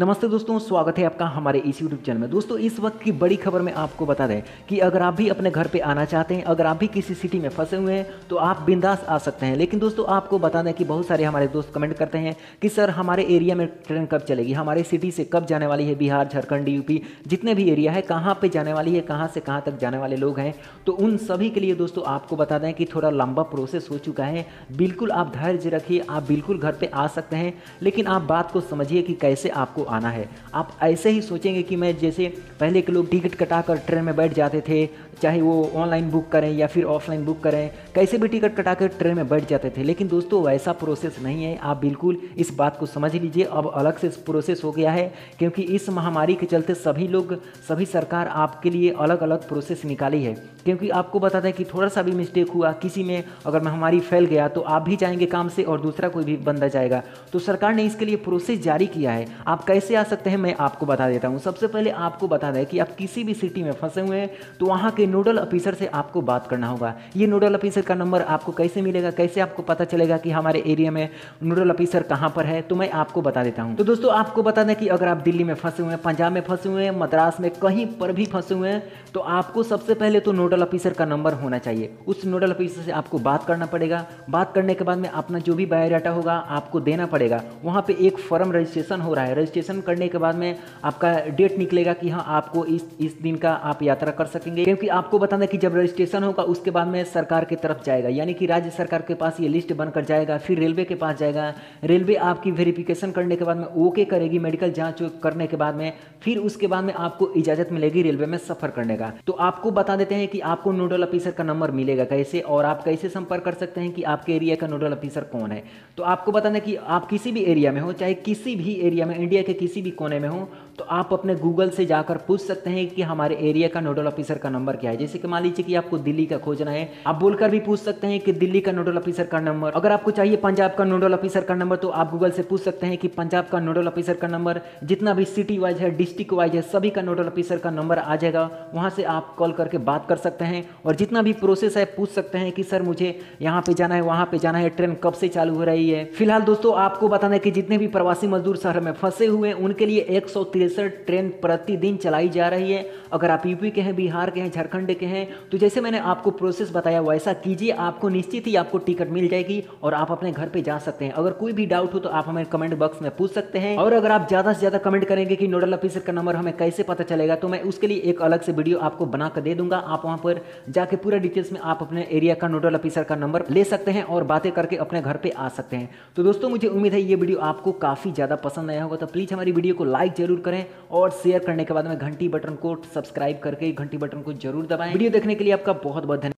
नमस्ते दोस्तों, स्वागत है आपका हमारे इस यूट्यूब चैनल में। दोस्तों, इस वक्त की बड़ी खबर में आपको बता दें कि अगर आप भी अपने घर पे आना चाहते हैं, अगर आप भी किसी सिटी में फंसे हुए हैं तो आप बिंदास आ सकते हैं। लेकिन दोस्तों, आपको बता दें कि बहुत सारे हमारे दोस्त कमेंट करते हैं कि सर हमारे एरिया में ट्रेन कब चलेगी, हमारे सिटी से कब जाने वाली है, बिहार, झारखंड, यूपी जितने भी एरिया है कहाँ पर जाने वाली है, कहाँ से कहाँ तक जाने वाले लोग हैं। तो उन सभी के लिए दोस्तों आपको बता दें कि थोड़ा लंबा प्रोसेस हो चुका है। बिल्कुल आप धैर्य रखिए, आप बिल्कुल घर पर आ सकते हैं, लेकिन आप बात को समझिए कि कैसे आपको आना है। आप ऐसे ही सोचेंगे कि मैं जैसे पहले के लोग टिकट कटाकर ट्रेन में बैठ जाते थे, चाहे वो ऑनलाइन बुक करें या फिर ऑफलाइन बुक करें, कैसे भी टिकट कटाकर ट्रेन में बैठ जाते थे। लेकिन दोस्तों वैसा प्रोसेस नहीं है, आप बिल्कुल इस बात को समझ लीजिए। अब अलग से प्रोसेस हो गया है, क्योंकि इस महामारी के चलते सभी लोग, सभी सरकार आपके लिए अलग अलग प्रोसेस निकाली है। क्योंकि आपको बता दें कि थोड़ा सा भी मिस्टेक हुआ किसी में, अगर महामारी फैल गया तो आप भी जाएंगे काम से और दूसरा कोई भी बंदा जाएगा। तो सरकार ने इसके लिए प्रोसेस जारी किया है। आप कैसे आ सकते हैं मैं आपको बता देता हूं। सबसे पहले आपको बता दें कि आप किसी भी सिटी में फंसे हुए हैं तो वहां के नोडल ऑफिसर से आपको बात करना होगा। ये नोडल ऑफिसर का नंबर आपको कैसे मिलेगा, कैसे आपको पता चलेगा कि हमारे एरिया में नोडल ऑफिसर कहां पर है, तो मैं आपको बता देता हूं। तो दोस्तों आपको बता दें कि अगर आप दिल्ली में फंसे हुए हैं, पंजाब में फंसे हुए हैं, मद्रास में कहीं पर भी फंसे हुए हैं तो आपको सबसे पहले तो नोडल ऑफिसर का नंबर होना चाहिए। उस नोडल ऑफिसर से आपको बात करना पड़ेगा। बात करने के बाद में अपना जो भी बायोडाटा होगा आपको देना पड़ेगा। वहाँ पे एक फॉर्म रजिस्ट्रेशन हो रहा है। रजिस्ट्रेशन करने के बाद में आपका डेट निकलेगा कि हाँ आपको इस दिन का आप यात्रा कर सकेंगे। क्योंकि आपको बता दें कि जब रजिस्ट्रेशन होगा उसके बाद में सरकार की तरफ जाएगा, यानी कि राज्य सरकार के पास ये लिस्ट बनकर जाएगा, फिर रेलवे के पास जाएगा। रेलवे आपकी वेरिफिकेशन करने के बाद में ओके करेगी, मेडिकल जाँच करने के बाद में फिर उसके बाद में आपको इजाज़त मिलेगी रेलवे में सफ़र करने का। तो आपको बता देते हैं कि आपको नोडल ऑफिसर का नंबर मिलेगा कैसे, और आप कैसे संपर्क कर सकते हैं कि आपके एरिया का नोडल ऑफिसर कौन है। तो आपको बताना कि आप किसी भी एरिया में हो, चाहे किसी भी एरिया में, इंडिया के किसी भी कोने में हो, तो आप अपने गूगल से जाकर पूछ सकते हैं कि हमारे एरिया का नोडल ऑफिसर का नंबर क्या है। जैसे कि मान लीजिए कि आपको दिल्ली का खोजना है, आप बोलकर भी पूछ सकते हैं कि दिल्ली का नोडल ऑफिसर का नंबर। अगर आपको चाहिए पंजाब का नोडल ऑफिसर का नंबर तो आप गूगल से पूछ सकते हैं कि पंजाब का नोडल ऑफिसर का नंबर। जितना भी सिटी वाइज है, डिस्ट्रिक्ट वाइज है, सभी का नोडल ऑफिसर का नंबर आ जाएगा। वहाँ से आप कॉल करके बात कर सकते हैं और जितना भी प्रोसेस है पूछ सकते हैं कि सर मुझे यहाँ पे जाना है, वहाँ पे जाना है, ट्रेन कब से चालू हो रही है। फिलहाल दोस्तों आपको बताना है कि जितने भी प्रवासी मजदूर शहर में फंसे हुए हैं उनके लिए 163 ट्रेन प्रतिदिन चलाई जा रही है। अगर आप यूपी के हैं, बिहार के हैं, झारखंड के हैं तो जैसे मैंने आपको प्रोसेस बताया वैसा कीजिए, आपको निश्चित ही आपको टिकट मिल जाएगी और आप अपने घर पर जा सकते हैं। अगर कोई भी डाउट हो तो आप हमें कमेंट बॉक्स में पूछ सकते हैं। और अगर आप ज़्यादा से ज़्यादा कमेंट करेंगे कि नोडल ऑफिसर का नंबर हमें कैसे पता चलेगा, तो मैं उसके लिए एक अलग से वीडियो आपको बना कर दे दूंगा। आप वहाँ पर जाके पूरा डिटेल्स में आप अपने एरिया का नोडल ऑफिसर का नंबर ले सकते हैं और बातें करके अपने घर पे आ सकते हैं। तो दोस्तों मुझे उम्मीद है ये वीडियो आपको काफ़ी ज़्यादा पसंद आया होगा, तो प्लीज़ हमारी वीडियो को लाइक जरूर करें और शेयर करने के बाद में घंटी बटन को सब्सक्राइब करके घंटी बटन को जरूर दबाएं। वीडियो देखने के लिए आपका बहुत बहुत धन्यवाद।